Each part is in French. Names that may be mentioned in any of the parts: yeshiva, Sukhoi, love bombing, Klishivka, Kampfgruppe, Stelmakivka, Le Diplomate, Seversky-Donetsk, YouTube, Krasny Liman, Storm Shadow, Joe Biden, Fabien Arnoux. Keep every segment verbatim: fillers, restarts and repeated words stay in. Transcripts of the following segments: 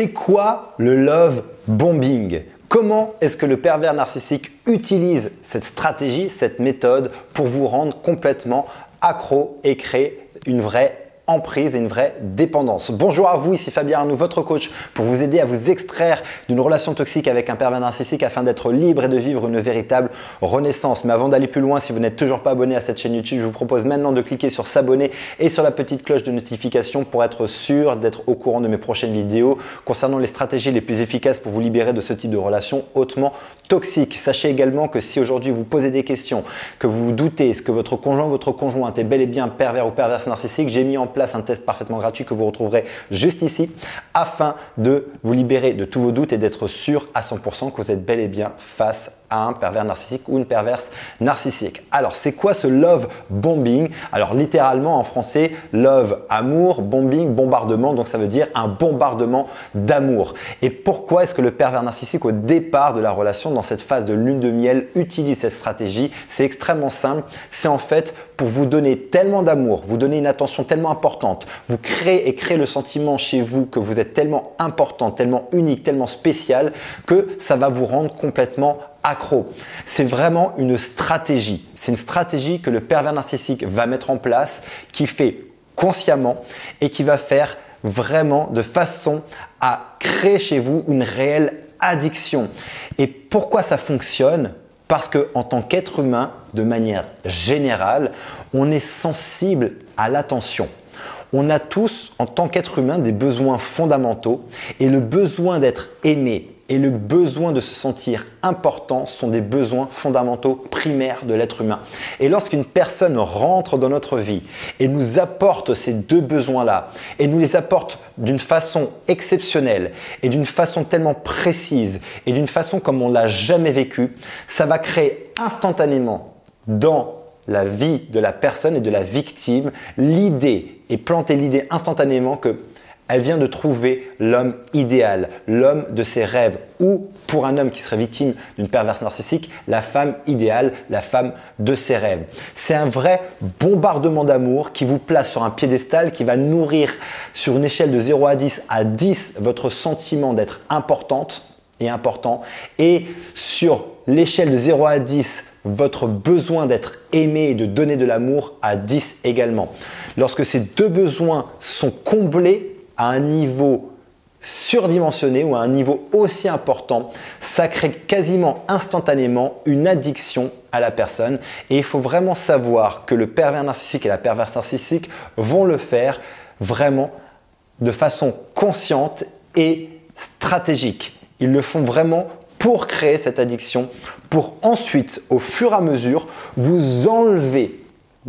C'est quoi le love bombing? Comment est-ce que le pervers narcissique utilise cette stratégie, cette méthode pour vous rendre complètement accro et créer une vraie emprise et une vraie dépendance? Bonjour à vous, ici Fabien Arnoux, votre coach, pour vous aider à vous extraire d'une relation toxique avec un pervers narcissique afin d'être libre et de vivre une véritable renaissance. Mais avant d'aller plus loin, si vous n'êtes toujours pas abonné à cette chaîne YouTube, je vous propose maintenant de cliquer sur s'abonner et sur la petite cloche de notification pour être sûr d'être au courant de mes prochaines vidéos concernant les stratégies les plus efficaces pour vous libérer de ce type de relation hautement toxique. Sachez également que si aujourd'hui vous posez des questions, que vous vous doutez, est-ce que votre conjoint ou votre conjointe est bel et bien pervers ou perverse narcissique, j'ai mis en place un test parfaitement gratuit que vous retrouverez juste ici afin de vous libérer de tous vos doutes et d'être sûr à cent pour cent que vous êtes bel et bien face à un pervers narcissique ou une perverse narcissique. Alors c'est quoi ce love bombing? Alors littéralement en français, love amour, bombing bombardement, donc ça veut dire un bombardement d'amour. Et pourquoi est-ce que le pervers narcissique au départ de la relation, dans cette phase de lune de miel, utilise cette stratégie? C'est extrêmement simple, c'est en fait pour vous donner tellement d'amour, vous donner une attention tellement importante, vous créez et créez le sentiment chez vous que vous êtes tellement important, tellement unique, tellement spécial que ça va vous rendre complètement accro. C'est vraiment une stratégie. C'est une stratégie que le pervers narcissique va mettre en place, qui fait consciemment et qui va faire vraiment de façon à créer chez vous une réelle addiction. Et pourquoi ça fonctionne? Parce qu'en tant qu'être humain, de manière générale, on est sensible à l'attention. On a tous, en tant qu'être humain, des besoins fondamentaux et le besoin d'être aimé et le besoin de se sentir important sont des besoins fondamentaux primaires de l'être humain. Et lorsqu'une personne rentre dans notre vie et nous apporte ces deux besoins-là, et nous les apporte d'une façon exceptionnelle, et d'une façon tellement précise, et d'une façon comme on ne l'a jamais vécu, ça va créer instantanément dans la vie de la personne et de la victime l'idée, et planter l'idée instantanément que elle vient de trouver l'homme idéal, l'homme de ses rêves, ou pour un homme qui serait victime d'une perverse narcissique, la femme idéale, la femme de ses rêves. C'est un vrai bombardement d'amour qui vous place sur un piédestal, qui va nourrir sur une échelle de zéro à dix à dix votre sentiment d'être importante et important, et sur l'échelle de zéro à dix, votre besoin d'être aimé et de donner de l'amour à dix également. Lorsque ces deux besoins sont comblés, à un niveau surdimensionné ou à un niveau aussi important, ça crée quasiment instantanément une addiction à la personne. Et il faut vraiment savoir que le pervers narcissique et la perverse narcissique vont le faire vraiment de façon consciente et stratégique. Ils le font vraiment pour créer cette addiction, pour ensuite, au fur et à mesure, vous enlever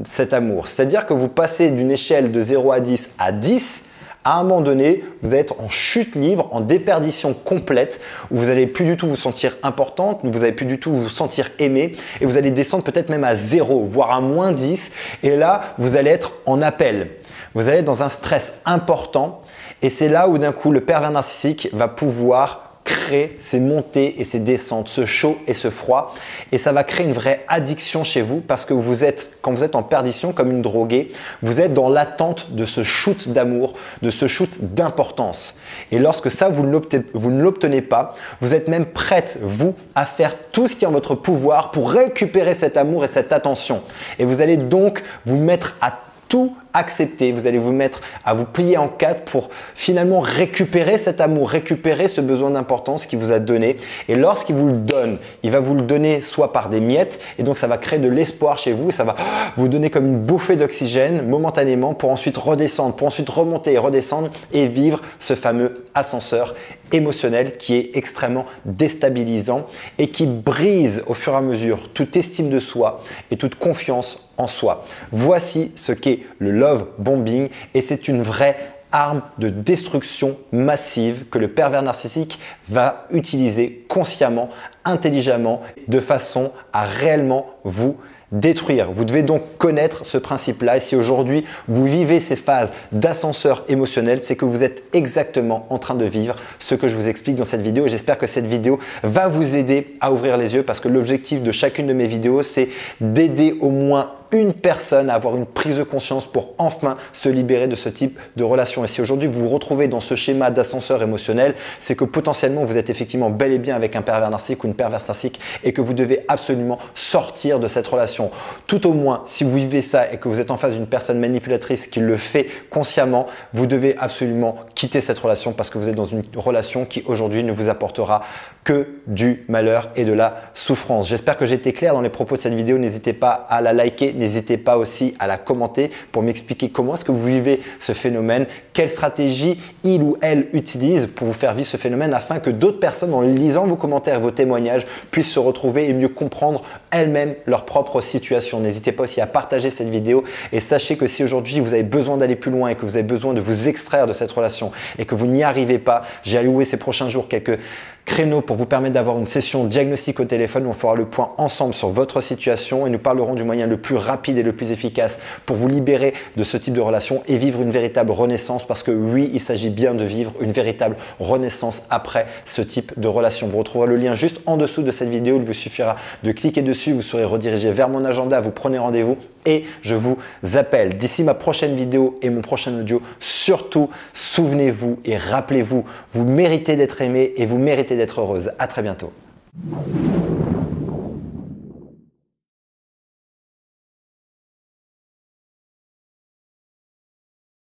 cet amour. C'est-à-dire que vous passez d'une échelle de zéro à dix à dix, à un moment donné, vous allez être en chute libre, en déperdition complète, où vous n'allez plus du tout vous sentir importante, vous n'allez plus du tout vous sentir aimé, et vous allez descendre peut-être même à zéro, voire à moins dix, et là, vous allez être en appel. Vous allez être dans un stress important, et c'est là où d'un coup, le pervers narcissique va pouvoir créer ces montées et ces descentes, ce chaud et ce froid, et ça va créer une vraie addiction chez vous parce que vous êtes, quand vous êtes en perdition comme une droguée, vous êtes dans l'attente de ce shoot d'amour, de ce shoot d'importance. Et lorsque ça, vous ne l'obtenez pas, vous êtes même prête, vous, à faire tout ce qui est en votre pouvoir pour récupérer cet amour et cette attention. Et vous allez donc vous mettre à tout accepter, vous allez vous mettre à vous plier en quatre pour finalement récupérer cet amour, récupérer ce besoin d'importance qu'il vous a donné. Et lorsqu'il vous le donne, il va vous le donner soit par des miettes, et donc ça va créer de l'espoir chez vous, et ça va vous donner comme une bouffée d'oxygène momentanément pour ensuite redescendre, pour ensuite remonter et redescendre et vivre ce fameux ascenseur émotionnel qui est extrêmement déstabilisant et qui brise au fur et à mesure toute estime de soi et toute confiance en soi. Voici ce qu'est le love bombing et c'est une vraie arme de destruction massive que le pervers narcissique va utiliser consciemment, intelligemment, de façon à réellement vous détruire. Vous devez donc connaître ce principe-là et si aujourd'hui vous vivez ces phases d'ascenseur émotionnel, c'est que vous êtes exactement en train de vivre ce que je vous explique dans cette vidéo et j'espère que cette vidéo va vous aider à ouvrir les yeux parce que l'objectif de chacune de mes vidéos, c'est d'aider au moins une personne à avoir une prise de conscience pour enfin se libérer de ce type de relation. Et si aujourd'hui vous vous retrouvez dans ce schéma d'ascenseur émotionnel, c'est que potentiellement vous êtes effectivement bel et bien avec un pervers narcissique ou une perverse narcissique et que vous devez absolument sortir de cette relation. Tout au moins, si vous vivez ça et que vous êtes en face d'une personne manipulatrice qui le fait consciemment, vous devez absolument quitter cette relation parce que vous êtes dans une relation qui aujourd'hui ne vous apportera que du malheur et de la souffrance. J'espère que j'ai été clair dans les propos de cette vidéo. N'hésitez pas à la liker, n'hésitez pas aussi à la commenter pour m'expliquer comment est-ce que vous vivez ce phénomène, quelle stratégie il ou elle utilise pour vous faire vivre ce phénomène afin que d'autres personnes, en lisant vos commentaires et vos témoignages, puissent se retrouver et mieux comprendre elles-mêmes leur propre situation. N'hésitez pas aussi à partager cette vidéo et sachez que si aujourd'hui vous avez besoin d'aller plus loin et que vous avez besoin de vous extraire de cette relation et que vous n'y arrivez pas, j'ai alloué ces prochains jours quelques créneaux pour vous permettre d'avoir une session diagnostic au téléphone où on fera le point ensemble sur votre situation et nous parlerons du moyen le plus rapide et le plus efficace pour vous libérer de ce type de relation et vivre une véritable renaissance, parce que oui, il s'agit bien de vivre une véritable renaissance après ce type de relation. Vous retrouverez le lien juste en dessous de cette vidéo, il vous suffira de cliquer dessus, vous serez redirigé vers mon agenda, vous prenez rendez-vous et je vous appelle. D'ici ma prochaine vidéo et mon prochain audio, surtout souvenez-vous et rappelez-vous, vous méritez d'être aimé et vous méritez d'être heureuse. À très bientôt.